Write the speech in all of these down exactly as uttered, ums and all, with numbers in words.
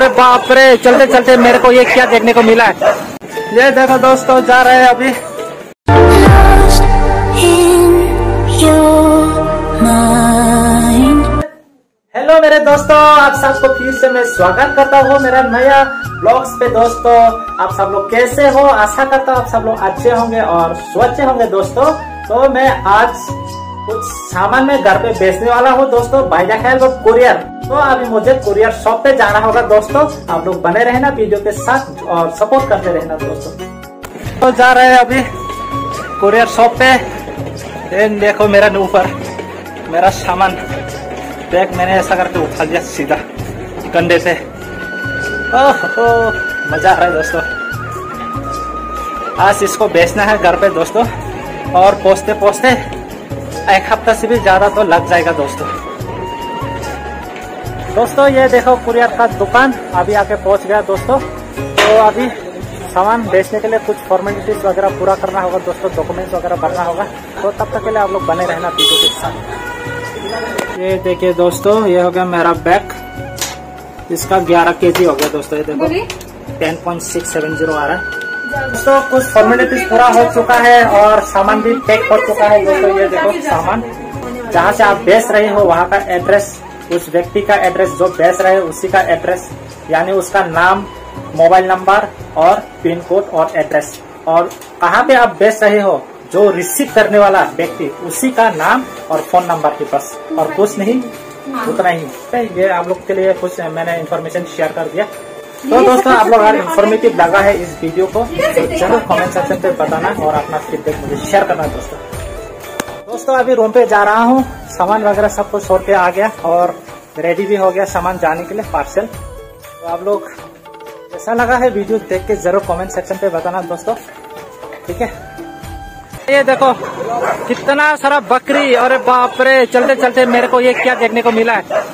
अरे बाप रे, चलते चलते मेरे को ये क्या देखने को मिला है, ये देखो दोस्तों, जा रहे हैं अभी। हेलो मेरे दोस्तों, आप सबको फिर से मैं स्वागत करता हूँ मेरा नया ब्लॉग्स पे। दोस्तों आप सब लोग कैसे हो? आशा करता हूँ आप सब लोग अच्छे होंगे और स्वच्छ होंगे। दोस्तों तो मैं आज कुछ सामान मैं घर पे बेचने वाला हूँ दोस्तों, भाईजान वो कुरियर। तो अभी मुझे कुरियर शॉप पे जाना होगा दोस्तों, आप लोग बने रहना वीडियो के साथ और सपोर्ट करते रहना दोस्तों। तो जा रहे हैं अभी कुरियर शॉप पे। देखो मेरा ऊपर मेरा सामान बैग मैंने ऐसा करके उठा दिया सीधा कंधे से। ओहो मजा आ रहा है दोस्तों, आज इसको बेचना है घर पे दोस्तों, और पहुँचते पहुँचते एक हफ्ता से भी ज्यादा तो लग जाएगा दोस्तों। दोस्तों ये देखो कुरियर का दुकान अभी आके पहुँच गया दोस्तों। तो अभी सामान बेचने के लिए कुछ फॉर्मेलिटीज वगैरह पूरा करना होगा दोस्तों, डॉक्यूमेंट्स वगैरह भरना होगा। तो तब तक के लिए आप लोग बने रहना वीडियो के साथ। ये देखिए दोस्तों, ये हो गया मेरा बैग, इसका ग्यारह केजी हो गया दोस्तों। ये देखो ten point six seven zero आ रहा है दोस्तों। कुछ फॉर्मेलिटीज पूरा हो चुका है और सामान भी पैक हो चुका है दोस्तों। ये देखो सामान जहाँ से आप बेच रहे हो वहाँ का एड्रेस, उस व्यक्ति का एड्रेस जो बेच रहे हो उसी का एड्रेस, यानी उसका नाम, मोबाइल नंबर और पिन कोड और एड्रेस, और कहाँ पे आप बेच रहे हो, जो रिसीव करने वाला व्यक्ति उसी का नाम और फोन नंबर के पास, और कुछ नहीं उतना ही। ये आप लोग के लिए कुछ मैंने इन्फॉर्मेशन शेयर कर दिया। तो दोस्तों आप लोग अगर इन्फॉर्मेटिव लगा है इस वीडियो को तो जरूर कमेंट सेक्शन पे बताना और अपना फीडबैक मुझे शेयर करना दोस्तों। दोस्तों अभी रूम पे जा रहा हूँ, सामान वगैरह सब कुछ छोड़ के आ गया और रेडी भी हो गया सामान जाने के लिए पार्सल। तो आप लोग कैसा लगा है वीडियो देख के जरूर कॉमेंट सेक्शन पे बताना दोस्तों, ठीक है। ये देखो कितना सारा बकरी, अरे बाप रे, चलते चलते मेरे को ये क्या देखने को मिला है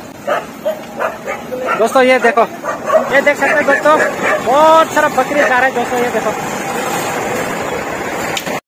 दोस्तों। ये देखो, ये देख सकते हैं दोस्तों, बहुत सारा बकरी जा रहा है दोस्तों। ये देखो